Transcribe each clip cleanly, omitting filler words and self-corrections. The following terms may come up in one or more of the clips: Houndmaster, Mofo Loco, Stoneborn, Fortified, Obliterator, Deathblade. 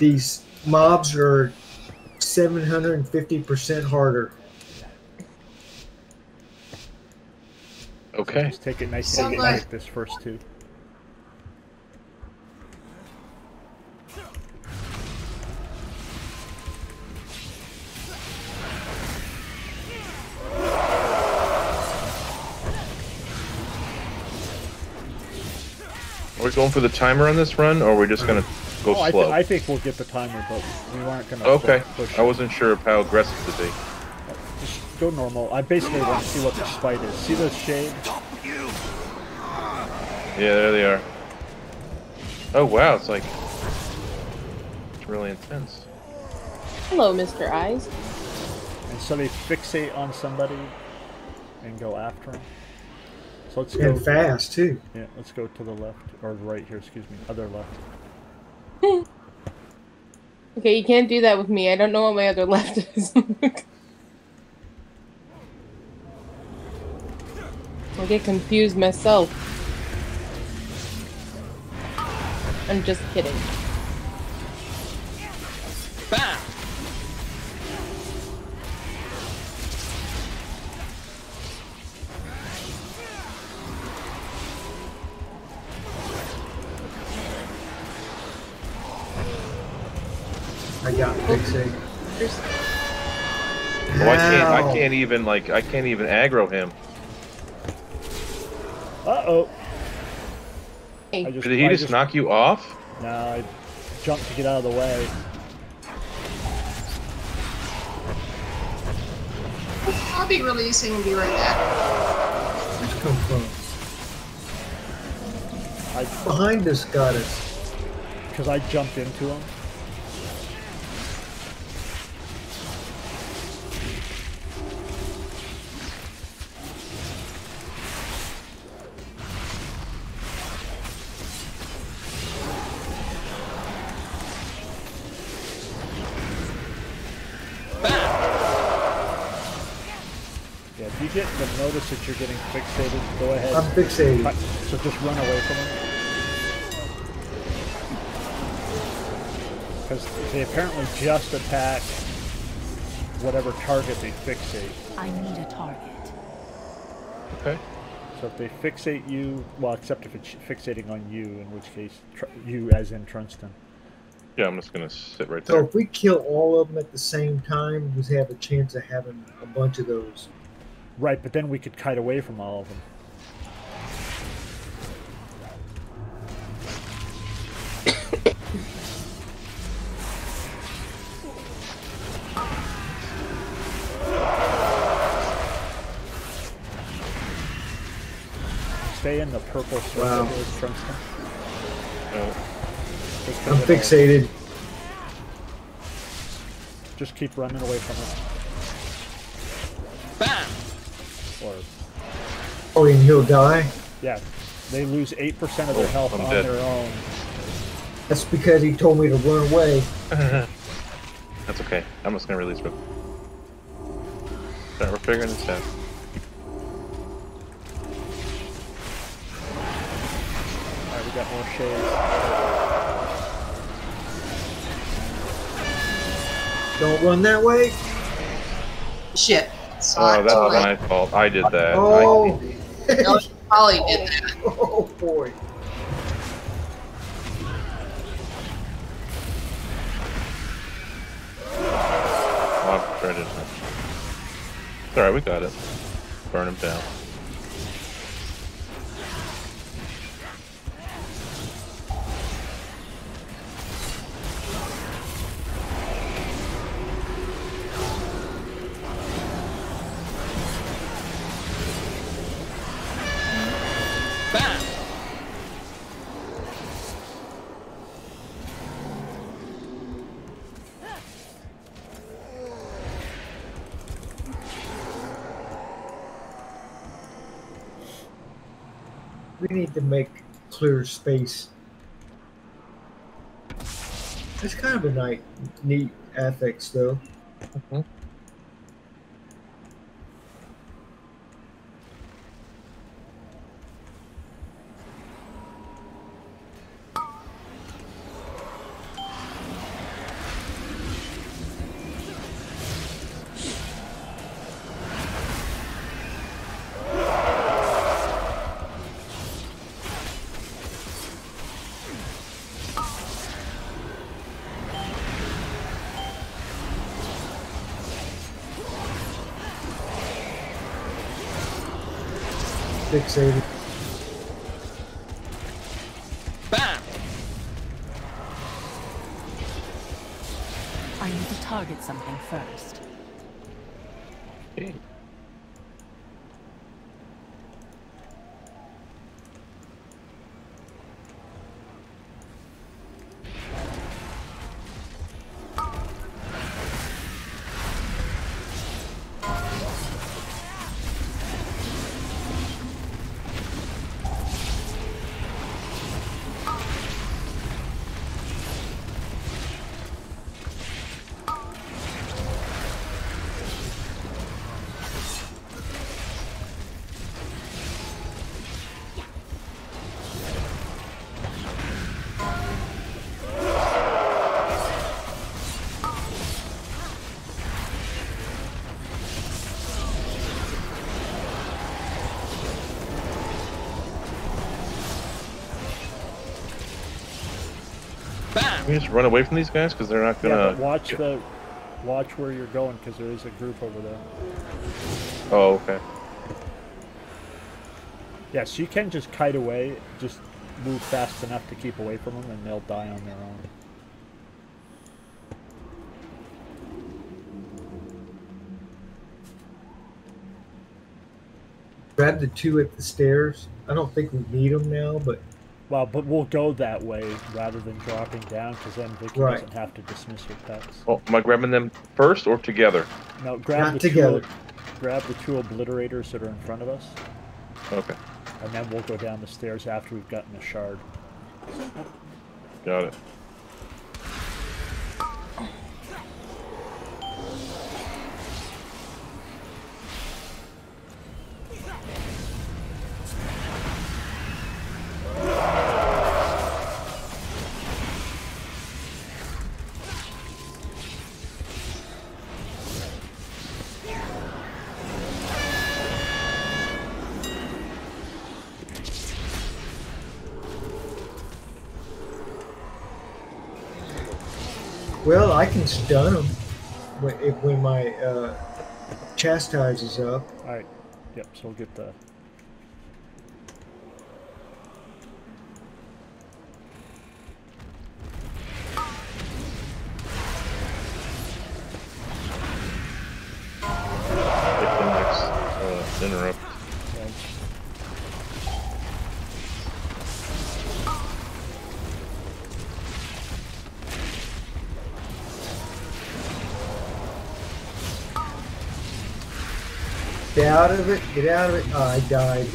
These mobs are 750% harder. Okay. So just take it nice and easy this first two. Are we going for the timer on this run, or are we just going to go slow? I think we'll get the timer, but we aren't going to push. I wasn't sure of how aggressive to be. Just go normal. I basically want to see what the spite is. See those shades? Yeah, there they are. Oh, wow. It's like... it's really intense. Hello, Mr. Eyes. And so they fixate on somebody and go after him. So let's go fast too. Yeah, let's go to the left or right here. Excuse me, other left. Okay, you can't do that with me. I don't know what my other left is. I get confused myself. I'm just kidding. Bam! I got fixate. Oh, I can't even I can't even aggro him. Hey. Did he just knock you off? No, I jumped to get out of the way. I'll be releasing and be right back. Where'd you come from? Behind us got us. Because I jumped into him. Notice that you're getting fixated. Go ahead. I'm fixated. So just run away from them. Because they apparently just attack whatever target they fixate. I need a target. Okay. So if they fixate you, well, except if it's fixating on you, in which case you, as in Trunston. Yeah, I'm just gonna sit right there. So if we kill all of them at the same time, we have a chance of having a bunch of those. Right, but then we could kite away from all of them. Stay in the purple circle, Trunston. I'm fixated. Just keep running away from it. Bam! Or... oh, and he'll die? Yeah. They lose 8% of their health on their own. That's because he told me to run away. That's okay. I'm just going to release him. Alright, we're figuring this out. Alright, we got more shades. Don't run that way! Shit. Oh, that's my fault. I did that. Oh, no, you probably did that. Oh boy. Oh, I'm trying to... it's alright, we got it. Burn him down. We need to make clear space. It's kind of a neat affix, though. Mm-hmm. 680. Bam! I need to target something first. Okay. Can we just run away from these guys because they're not gonna watch where you're going because there is a group over there. Oh, okay. Yeah, so you can just kite away, just move fast enough to keep away from them, and they'll die on their own. Grab the two at the stairs. I don't think we need them now, but. Well, but we'll go that way rather than dropping down, because then Vicky doesn't have to dismiss your pets. Well, am I grabbing them first or together? No, grab the two obliterators that are in front of us. Okay. And then we'll go down the stairs after we've gotten the shard. Got it. Well, I can stun them when my chastise is up. All right. Yep. So we'll get the. Get out of it, get out of it. Oh, I died.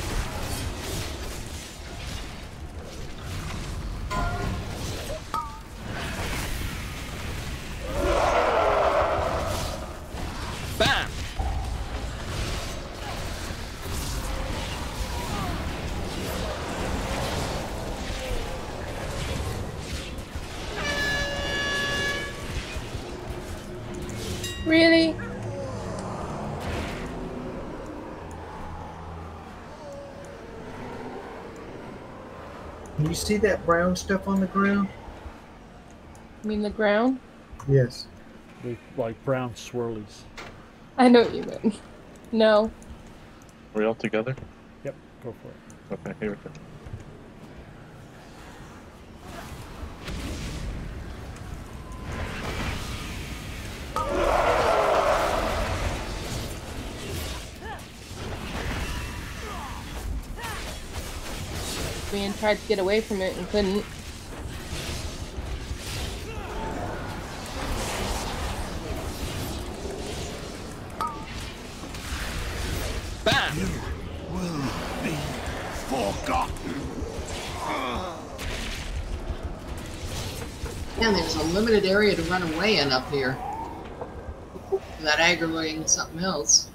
Bam! Really? You see that brown stuff on the ground? You mean the ground? Yes. They're like brown swirlies. I know what you mean. No. Are we all together? Yep, go for it. Okay, here we go. And tried to get away from it and couldn't. Bam! You will be forgotten. Man, there's a limited area to run away in up here. That aggravating something else.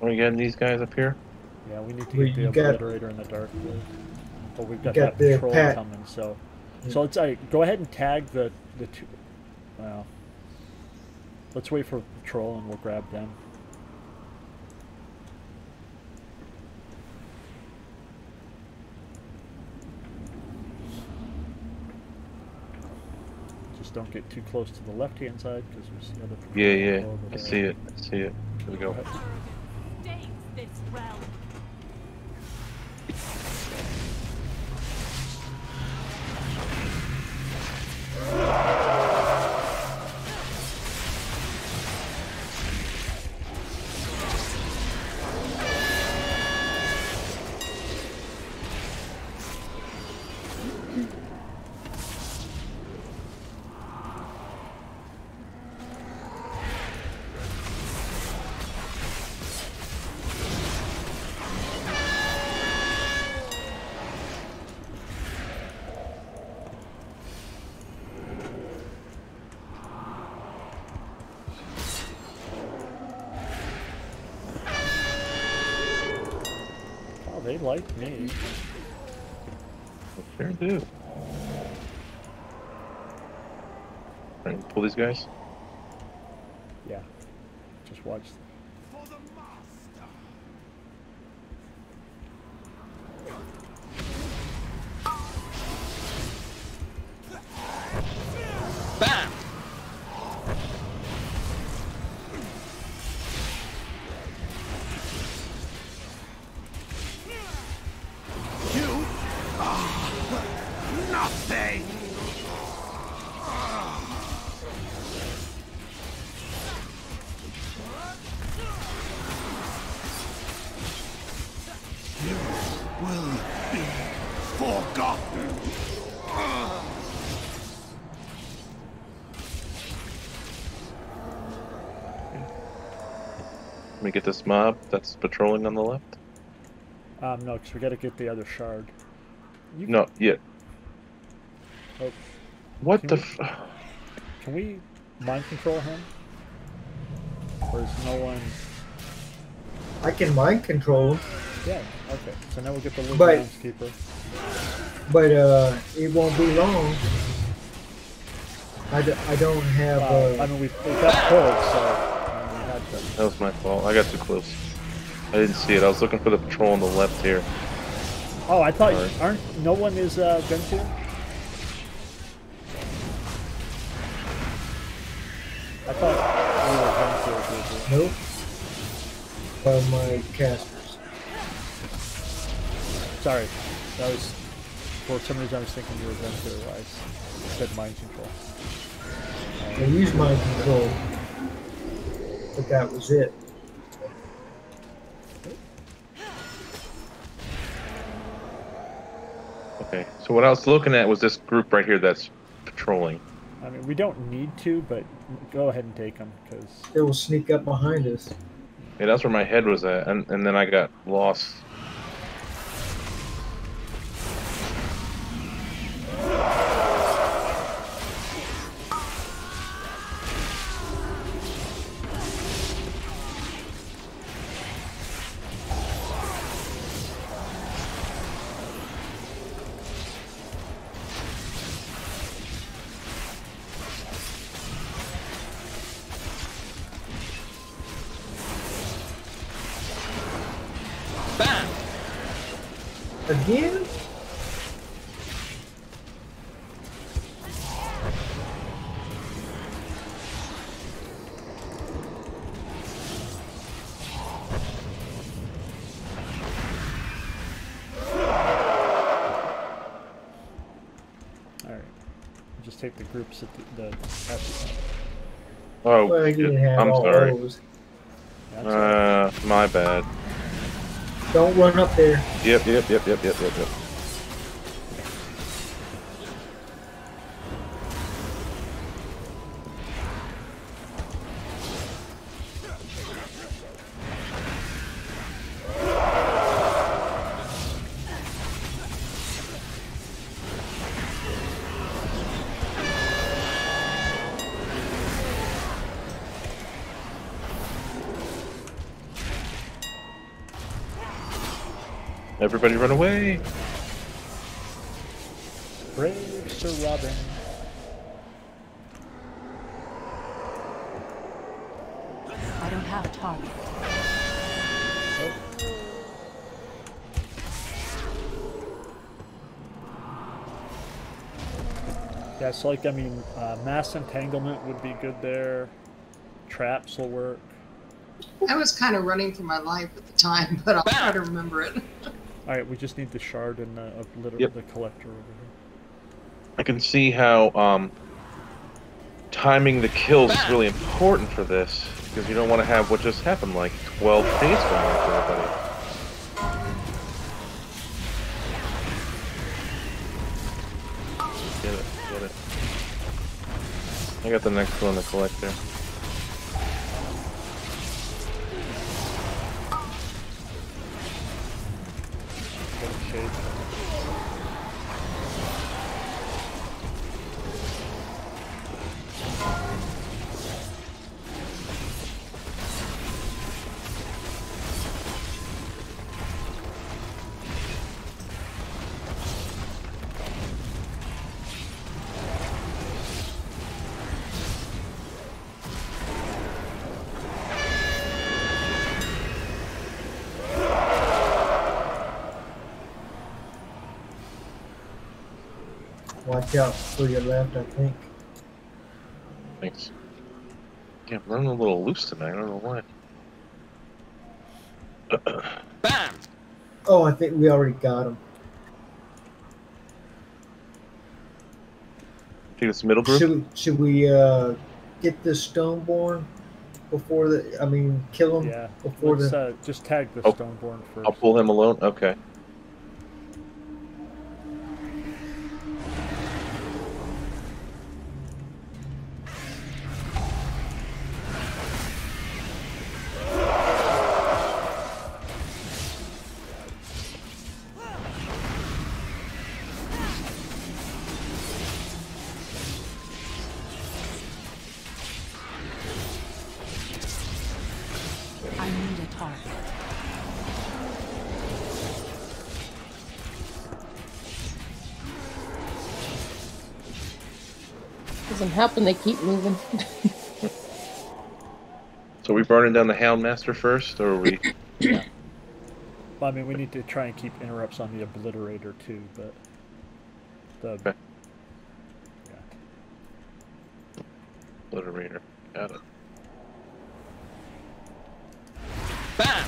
Are we getting these guys up here? Yeah, we need to get the obliterator in the dark blue. But we've got that patrol coming, so... Yeah. So let's go ahead and tag the two... Well... Let's wait for patrol and we'll grab them. Just don't get too close to the left-hand side, because we see other... Yeah, yeah, I see it, I see it. Here we go. this realm. They like me. They sure do. Alright, pull these guys. Yeah. Just watch them. Let me get this mob that's patrolling on the left. No, because we gotta get the other shard. No, yeah. Oh. What the f... Can we mind control him? There's no one... I can mind control. Yeah, okay. So now we'll get the little housekeeper. But it won't be long. I don't have... I mean, we got pulled, so... That was my fault. I got too close. I didn't see it. I was looking for the patrol on the left here. Oh, I thought right. Aren't no one is gun shooting? I thought we were gun shooting. Nope. By my casters. Sorry, that was for some reason I was thinking you were gun shooting. I said mind control. I use mind control. But that was it. Okay, so what I was looking at was this group right here that's patrolling. I mean, we don't need to, but go ahead and take them, because... It will sneak up behind us. Yeah, that's where my head was at, and then I got lost. Again? Alright. Just take the groups at the oh, well, I'm sorry. My bad. Don't run up there. Yep. Everybody run away! Brave Sir Robin. I don't have target. Oh. Yeah, so like, I mean, mass entanglement would be good there. Traps will work. I was kind of running for my life at the time, but I'll try to remember it. Alright, we just need the shard and the collector over here. I can see how timing the kills is really important for this, because you don't want to have what just happened, like 12 days going on for everybody. Get it, get it. I got the next one to collect there. Watch out for your left, I think. Thanks. Yeah, I'm running a little loose tonight, I don't know why. Bam! Oh, I think we already got him. Take this middle group? Should we get this Stoneborn before the... I mean, kill him before the... just tag the Stoneborn first. I'll pull him alone? Okay. Happen, they keep moving. So we burning down the Houndmaster first, or are we? Yeah. Well, I mean, we need to try and keep interrupts on the Obliterator too, but okay. Yeah. Obliterator, got it. Bam!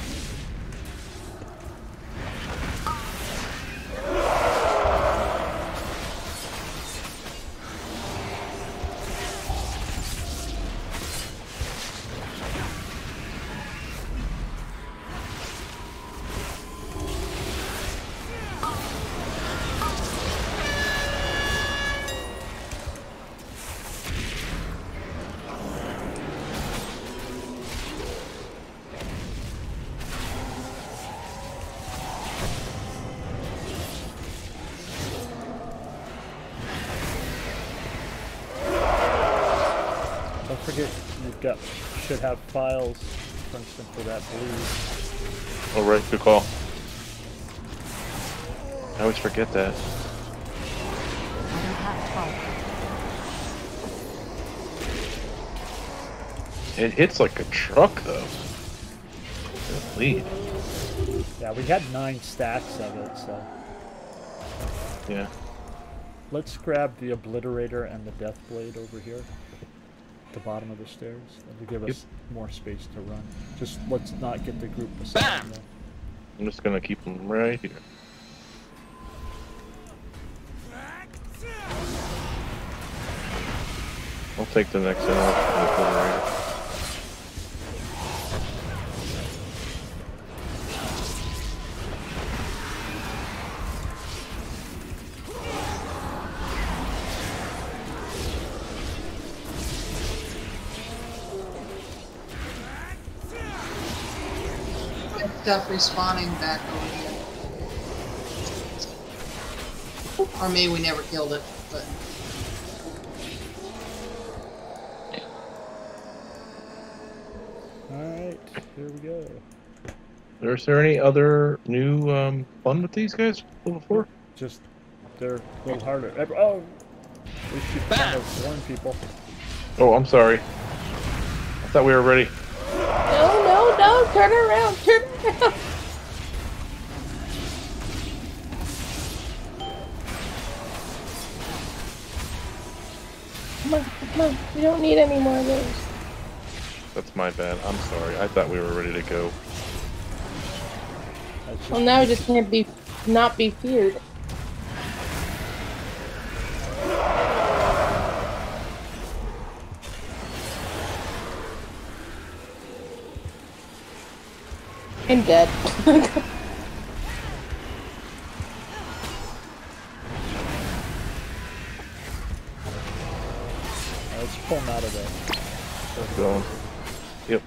Should have files, for instance, for that blue. Oh, right, good call. I always forget that. It hits like a truck, though. Good lead. Yeah, we had 9 stacks of it, so. Yeah. Let's grab the Obliterator and the Deathblade over here. The bottom of the stairs to give us more space to run. Just let's not get the group beside them. I'm just gonna keep them right here. I'll take the next one off. Stuff respawning back over here. Or maybe we never killed it, but. Alright, here we go. Is there any other new fun with these guys before? Just, they're a little harder. Oh! We should kind of warn people. Oh, I'm sorry. I thought we were ready. No, turn around, turn around. Come on, come on. We don't need any more of those. That's my bad. I'm sorry. I thought we were ready to go. Well, now we just can't be not be feared. I'm dead. Let's pull him out of there. Let's go. Yep.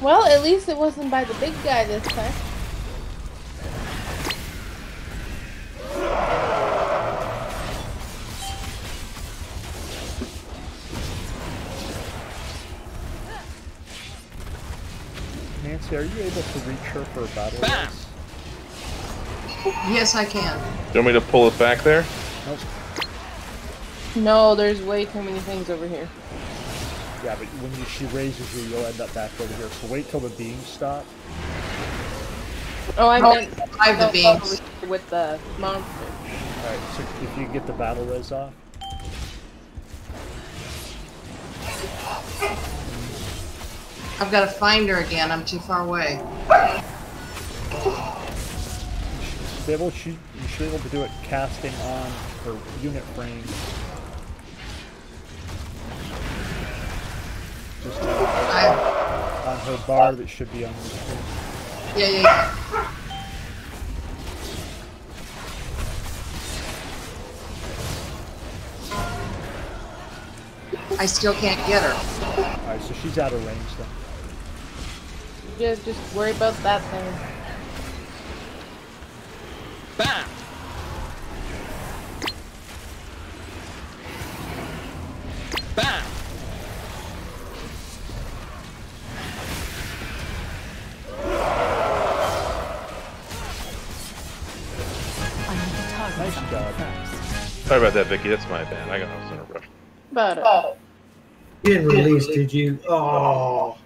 Well, at least it wasn't by the big guy this time. Nancy, are you able to reach her for a battle? Bam! Yes, I can. Do you want me to pull it back there? Nope. No, there's way too many things over here. Yeah, but when she raises you, you'll end up back over here. So wait till the beams stop. Oh, I have the beams with the monster. All right, so if you get the battle res off. I've got to find her again. I'm too far away. You should be able to do it casting on her unit frame. Just on her bar that should be on the screen. Yeah, yeah, yeah. I still can't get her. Alright, so she's out of range then. You guys just worry about that thing. Bam! Bam! Nice job. Sorry about that, Vicky. That's my bad. I got no center rush. About it. Oh. You didn't release, did you? Oh.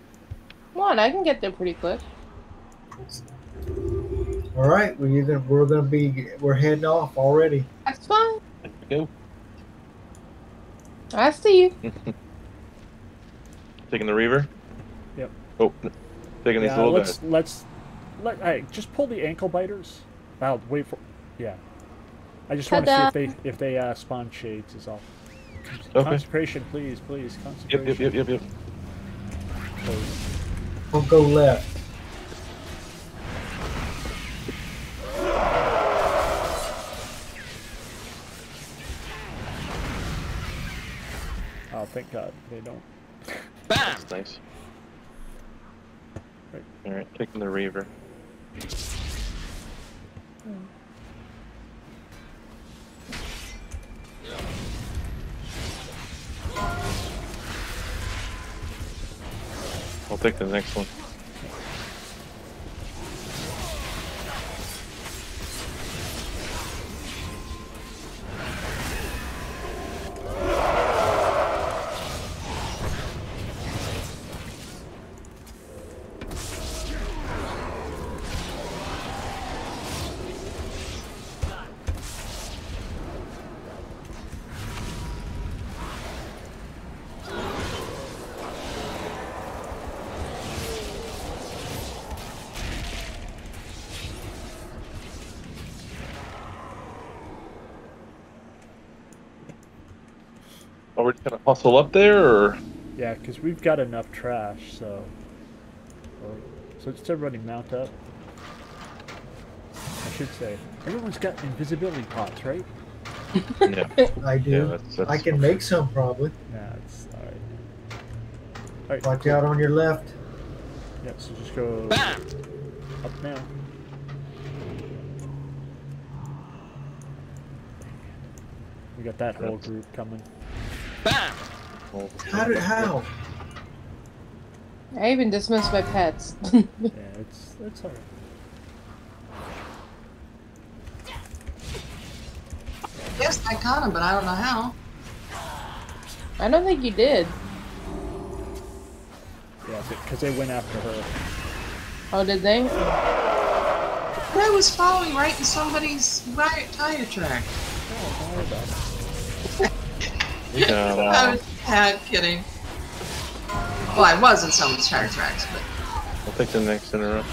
Come on, I can get there pretty quick. All right, we're heading off already. That's fine. There we go. I see you. Taking the Reaver. Yep. Oh, taking these little guys. All right, just pull the ankle biters. I'll wait for. Yeah. I just want to see if they spawn shades is all. Okay. Concentration, please, please. Concentration. Yep. Don't go left. Oh, thank God they don't. Bam! That's nice. Right. All right, taking the Reaver. Oh. I'll take the next one. We're just gonna hustle up there, or? Yeah, because we've got enough trash, so. So just everybody mount up. I should say. Everyone's got invisibility pots, right? Yeah. I do. Yeah, that's I can okay. Make some, probably. Nah, it's alright. Alright. Watch out on your left. Yeah, so just go bam! Up now. We got that whole group coming. Bam! How? I even dismissed my pets. Yeah, it's alright. Yes, I caught him, but I don't know how. I don't think you did. Yeah, because they went after her. Oh, did they? I was following right in somebody's tire track. Oh, don't worry about it. I was kidding. Well, I was in some Star Treks, but... I'll take the next interrupt.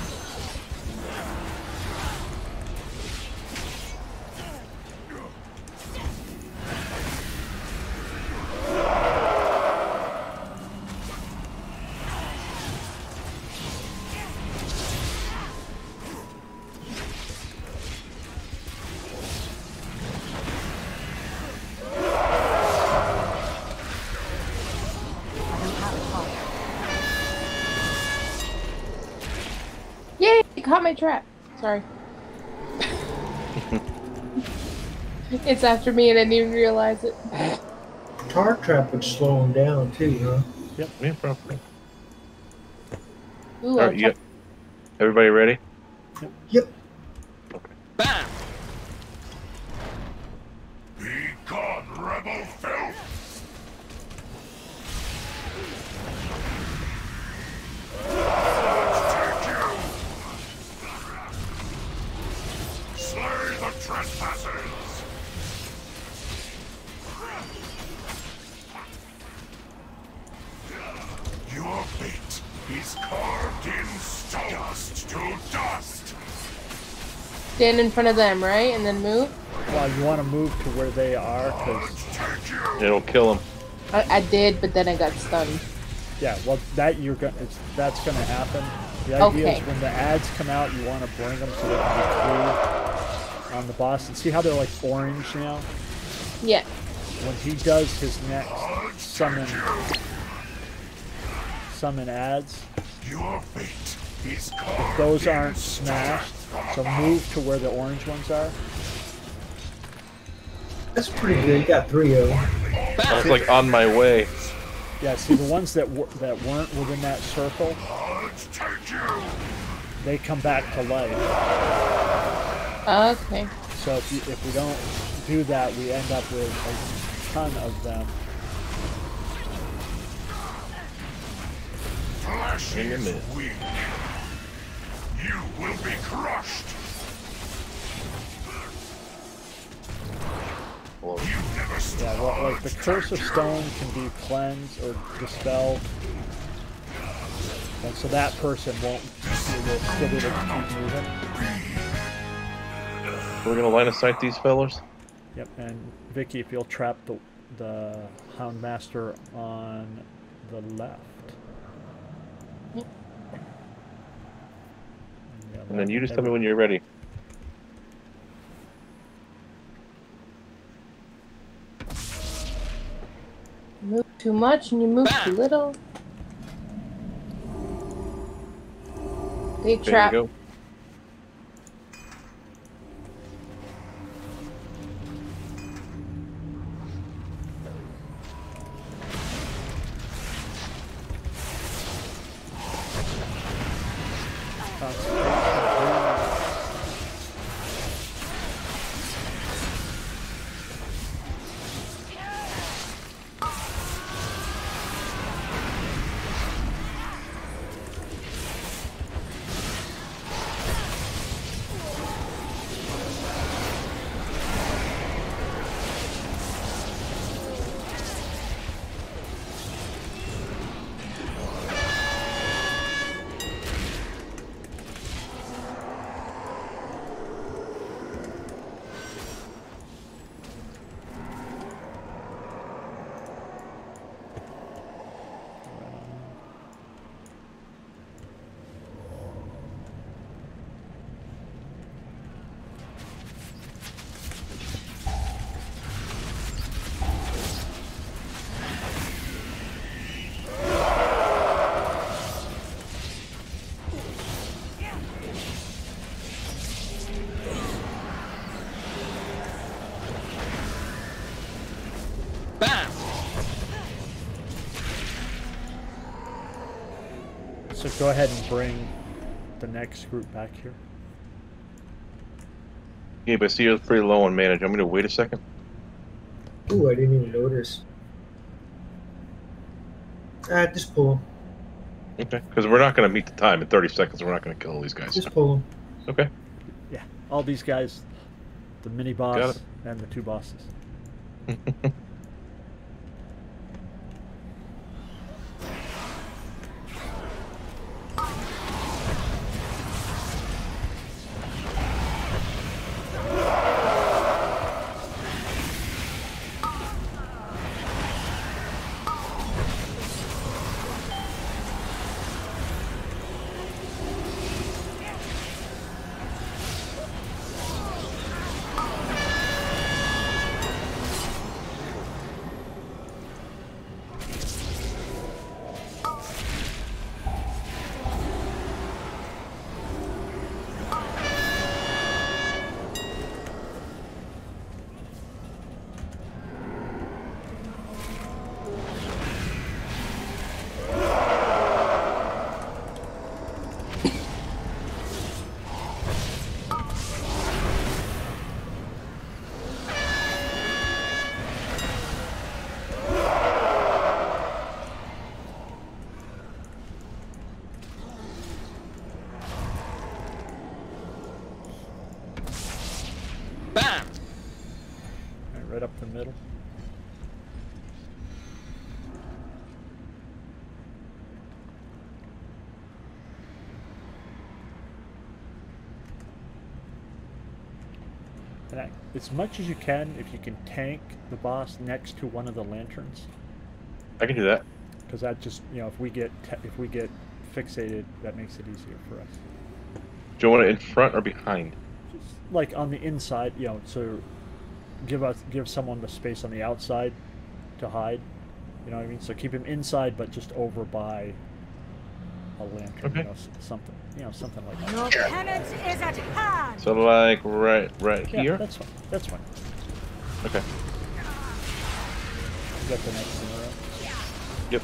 Caught my trap. Sorry. It's after me and I didn't even realize it. Tar trap would slow him down too, huh? Yep, me properly. Ooh, right, yep. Everybody ready? Yep. Yep. Okay. Bam! Be gone, rebel filth! Trespassers! Your fate is carved in stone. Dust to dust! Stand in front of them, right? And then move? Well, you want to move to where they are, because... it'll kill them. I did, but then I got stunned. Yeah, well, that that's going to happen. The idea is when the ads come out, you want to bring them so they can be clear on the boss, and see how they're like orange now? Yeah. When he does his next summon ads, if those aren't smashed, so move to where the orange ones are. That's pretty good. You got 3 of them. I was like on my way. Yeah, see the ones that weren't within that circle, they come back to life. Okay. So if we don't do that, we end up with a ton of them. Flash is weak. You will be crushed. You never stop. Yeah, well, like the curse of stone can be cleansed or dispelled, and so that person won't still be able to keep moving. We're gonna line of sight these fellas. Yep, and Vicky, if you'll trap the Houndmaster on the left. Yep. And then you just tell me when you're ready. Move too much and you move too little. They trap. There you go. So go ahead and bring the next group back here. Yeah, but I see you're pretty low on mana. Do you want me to wait a second? Ooh, I didn't even notice. Alright, just pull them. Okay, because we're not going to meet the time in 30 seconds. We're not going to kill all these guys. Just pull them. Okay. Yeah, all these guys, the mini boss and the 2 bosses. that as much as you can, if you can tank the boss next to one of the lanterns. I can do that. Because that just, you know, if we get fixated, that makes it easier for us. Do you want it in front or behind? Just like on the inside, you know, so give someone the space on the outside to hide. You know what I mean? So keep him inside, but just over by a lantern, okay. You know, something. You know, something like that. Your penance is at hand. So like right yeah, here. That's fine. That's fine. Okay. You got the next thing, right? Yep.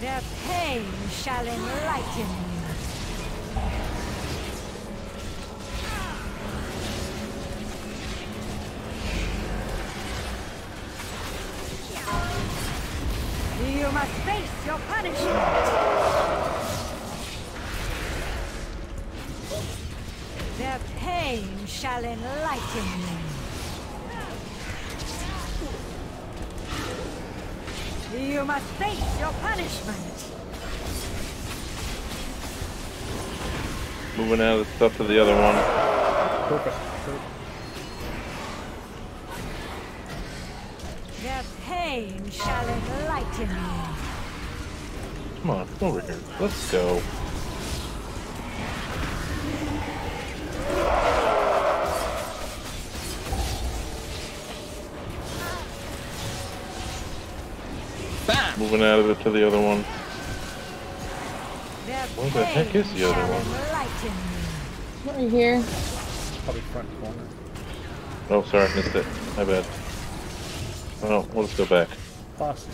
Their pain shall enlighten you. You must face your punishment. Their pain shall enlighten you. You must face your punishment. Moving out of the stuff to the other one. Perfect. Their pain shall enlighten you. Come on, come over here. Let's go. Moving out of it to the other one. Where the heck is the other one? Right here. Probably front corner. Oh, sorry, I missed it. My bad. Oh, well, let's go back. Fast.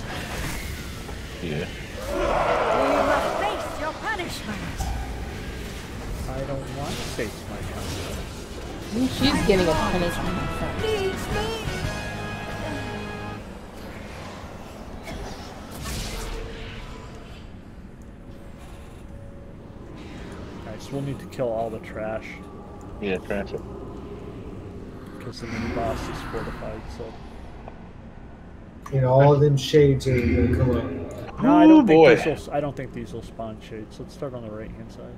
Yeah. You must face your punishment. I don't want to face my punishment. She's getting a punishment. Please, please. We'll need to kill all the trash. Yeah, trash it. Because the mini boss is fortified, so. You know, all of them shades are going to come up. No, I don't think these will spawn shades. Let's start on the right-hand side.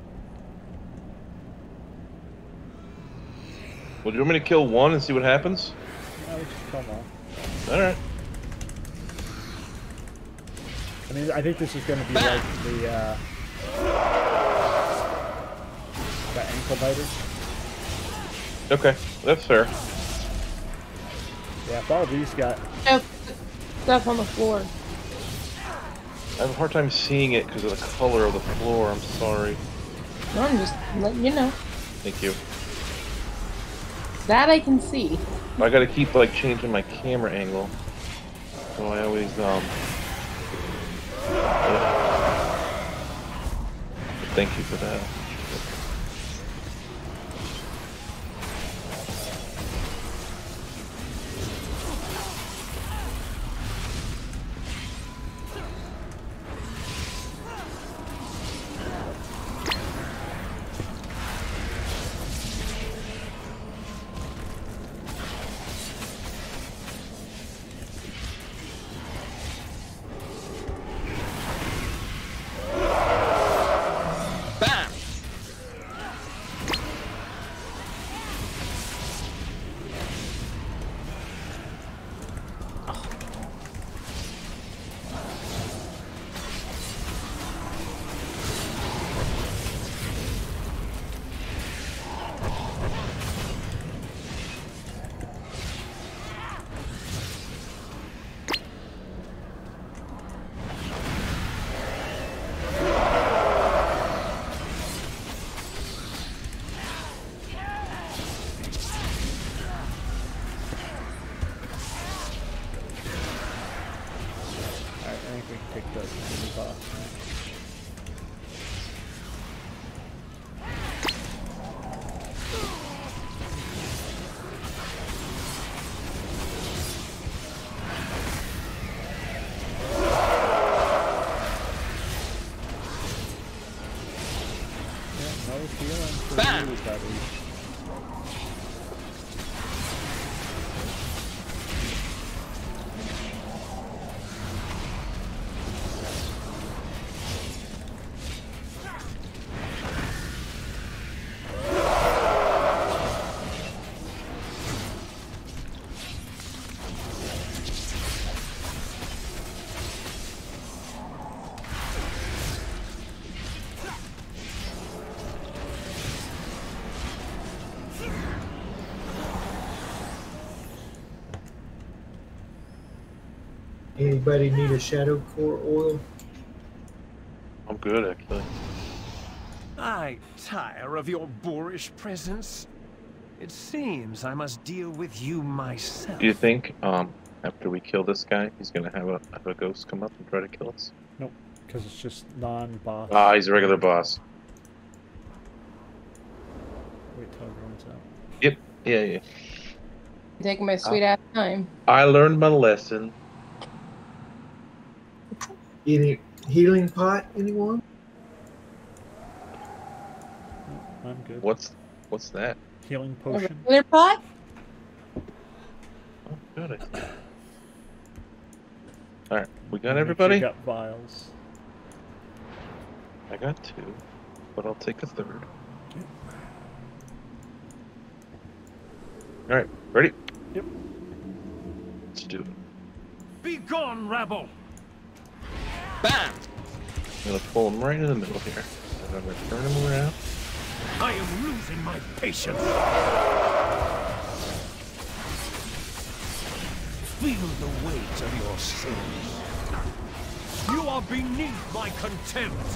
Well, do you want me to kill one and see what happens? No, we just kill them all. All right. I mean, I think this is going to be like the. Got ankle biters. Okay, that's fair. Yeah, if all these got stuff on the floor. I have a hard time seeing it because of the color of the floor. I'm sorry. No, I'm just letting you know. Thank you. That I can see. I gotta keep like changing my camera angle, so I always Thank you for that. Anybody need a shadow core oil? I'm good, actually. I tire of your boorish presence. It seems I must deal with you myself. Do you think, after we kill this guy, he's gonna have a ghost come up and try to kill us? Nope, because it's just non-boss. Ah, he's a regular boss. Wait till everyone's out. Yep, yeah. Taking my sweet ass time. I learned my lesson. Any healing pot, anyone? I'm good. What's that? Healing potion. Healing pot? Oh, got it. Alright, we got everybody? I got vials. I got two, but I'll take a third. Okay. Alright, ready? Yep. Let's do it. Be gone, rabble! Bam! I'm gonna pull him right in the middle here. And I'm gonna turn him around. I am losing my patience. Feel the weight of your sins. You are beneath my contempt.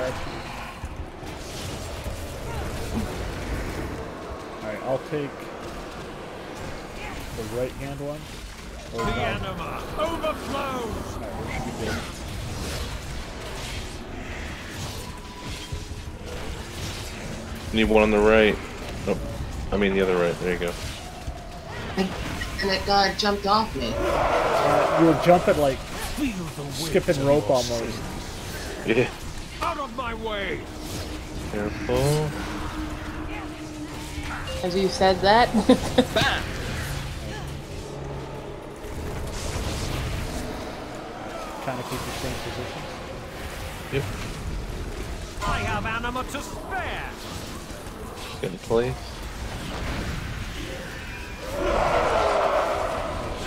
All right, I'll take the right hand one. The anima overflows! Alright, we should be good. Need one on the right. Oh, I mean the other right. There you go. And that guy jumped off me. You were jumping like skipping rope almost. Yeah. Out of my way! Careful. As you said that. Bam! Kind of keep the same position. Yep. I have anima to spare. Good play.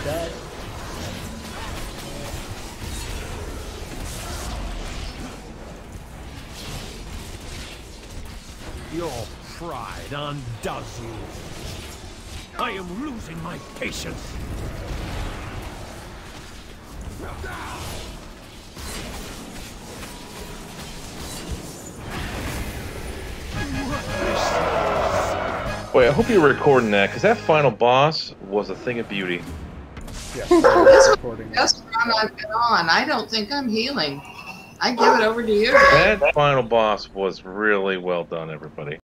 Dead. Your pride undoes you. I am losing my patience. Wait, I hope you're recording that, because that final boss was a thing of beauty. Yes, that's what I've been on. I don't think I'm healing. I give it over to you. That final boss was really well done, everybody.